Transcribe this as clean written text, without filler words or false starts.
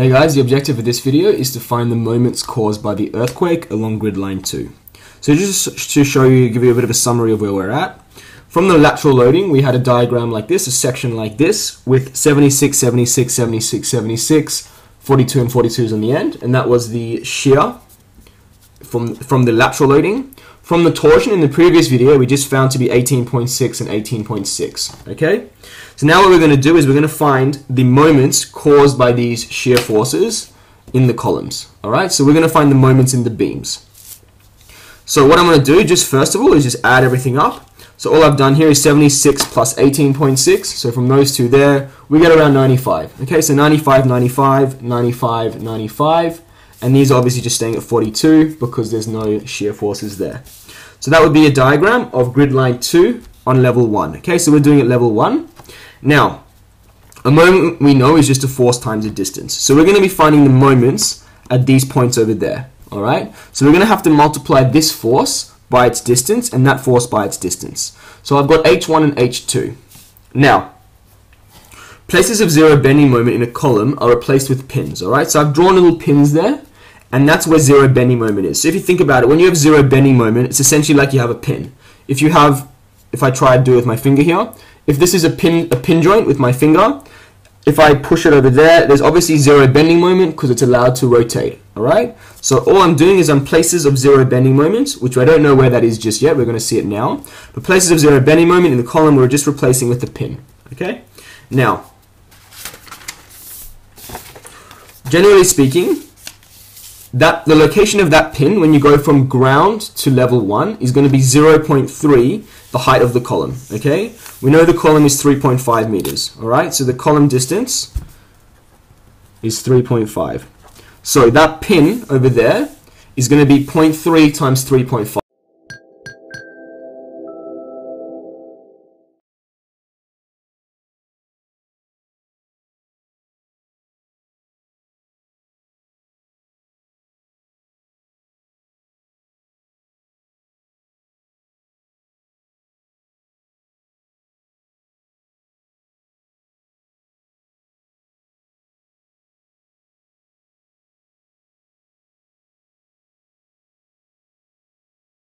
Hey guys, the objective of this video is to find the moments caused by the earthquake along grid line 2. So just to show you, give you a bit of a summary of where we're at. From the lateral loading, we had a diagram like this, a section like this, with 76, 76, 76, 76, 42 and 42s on the end, and that was the shear from the lateral loading. From the torsion in the previous video, we just found to be 18.6 and 18.6, okay? So now what we're going to do is we're going to find the moments caused by these shear forces in the columns, all right? So we're going to find the moments in the beams. So what I'm going to do, just first of all, is just add everything up. So all I've done here is 76 plus 18.6, so from those two there, we get around 95, okay? So 95, 95, 95, 95, and these are obviously just staying at 42 because there's no shear forces there. So that would be a diagram of grid line 2 on level 1. Okay, so we're doing it level 1. Now, a moment we know is just a force times a distance. So we're going to be finding the moments at these points over there. All right. So we're going to have to multiply this force by its distance and that force by its distance. So I've got H1 and H2. Now, places of zero bending moment in a column are replaced with pins. All right. So I've drawn little pins there. And that's where zero bending moment is. So if you think about it, when you have zero bending moment, it's essentially like you have a pin. If you have, if I try to do it with my finger here, if this is a pin joint with my finger, if I push it over there, there's obviously zero bending moment because it's allowed to rotate, all right? So all I'm doing is I'm places of zero bending moments, which I don't know where that is just yet, we're gonna see it now. But places of zero bending moment in the column, we're just replacing with the pin, okay? Now, generally speaking, the location of that pin when you go from ground to level 1 is going to be 0.3 the height of the column, okay? We know the column is 3.5 meters, all right? So the column distance is 3.5. So that pin over there is going to be 0.3 times 3.5,